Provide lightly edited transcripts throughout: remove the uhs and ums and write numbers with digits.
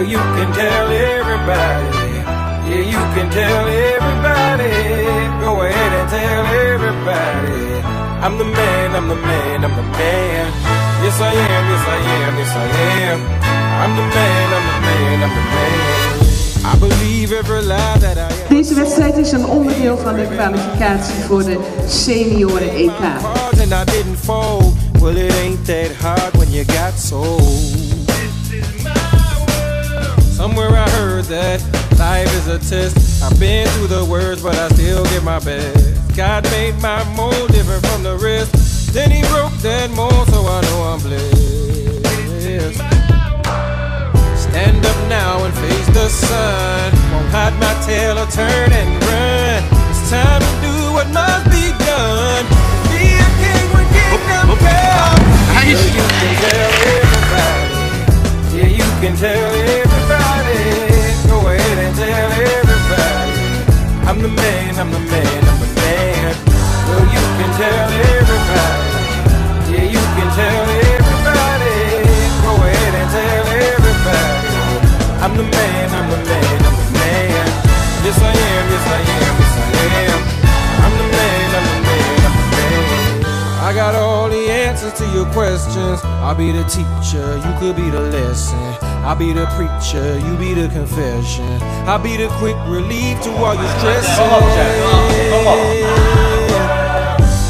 Well, you can tell everybody. Yeah, you can tell everybody. Go ahead and tell everybody. I'm the man, I'm the man, I'm the man. Yes, I am, yes, I am, yes, I am. I'm the man, I'm the man, I'm the man. I believe every lie that I am. Deze wedstrijd is een onderdeel van de kwalificatie voor de senioren EK. And I didn't fall. Well, it ain't that hard when you got soul. Somewhere I heard that life is a test. I've been through the worst, but I still give my best. God made my mold different from the rest. Then he broke that mold, so I know I'm blessed. Stand up now and face the sun. Won't hide my tail or turn and run. It's time to do what must be done. Be a king when kingdom comes. You can tell everybody. Yeah, you can tell everybody. Go ahead and tell everybody. I'm the man, I'm the man, I'm the man. Well, you can tell everybody. Yeah, you can tell everybody. Go ahead and tell everybody. I'm the man, I'm the man, I'm the man. Yes, I am, yes, I am, yes, I am. I'm the man, I'm the man, I'm the man. I got all the answers to your questions. I'll be the teacher, you could be the lesson. I'll be the preacher, you be the confession. I'll be the quick relief to all your stress.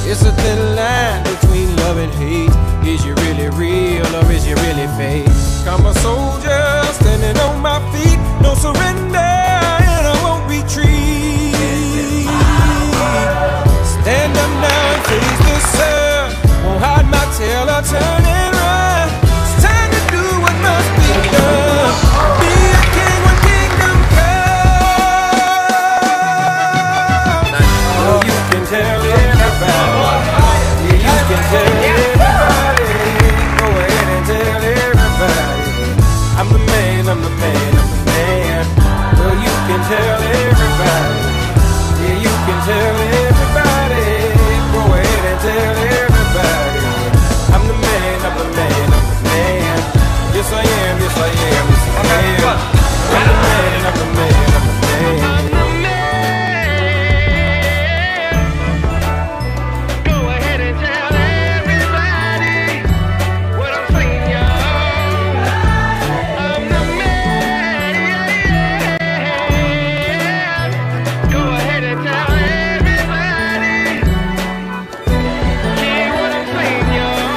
It's a thin line between love and hate. Is you really real or is you really fake? I'm a soldier standing on my feet. No surrender and I won't retreat. Stand up now and face the sun. Won't hide my tail or turn and run. It's time to do what must be done. Be a king when kingdom comes. Oh, you can tell everybody. Yeah, you can tell everybody. Go ahead and tell everybody. I'm the man, I'm the man, I'm the man. Well, you can tell everybody. Yeah, you can tell everybody. Go ahead and tell everybody. I'm the man, I'm the man, I'm the man. Yes, I am, yes, I am, yes, I am. I'm the man, I'm the man, I'm the man. I'm the man. Go ahead and tell everybody what I'm saying, y'all. I'm the man. Go ahead and tell everybody. Hear what I'm saying, y'all.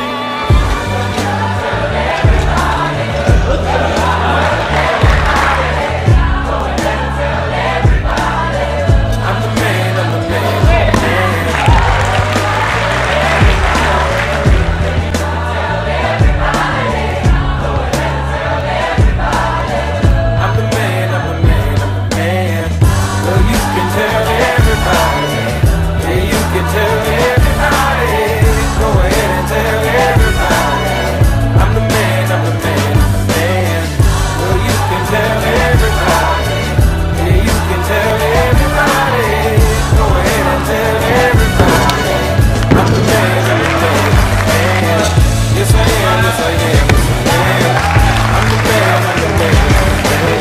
I'm the man, I'm the man. I'm the man, I'm the man, I'm the man. Well, you can tell everybody. Yeah, you can tell everybody. Go ahead and tell everybody. I'm the man, I'm the man, I'm the man. Well, you can tell everybody. Yeah, you can tell everybody. Go ahead and tell everybody. I'm the man, I'm the man, I'm the man. Yes, I am, yes, I am, yes, I am. I'm the man, I'm the man, I'm the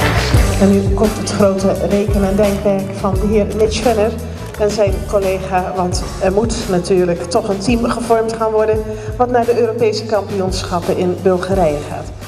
man. En nu komt het grote reken- en denkwerk van de heer Mitch Venner en zijn collega, want er moet natuurlijk toch een team gevormd gaan worden wat naar de Europese kampioenschappen in Bulgarije gaat.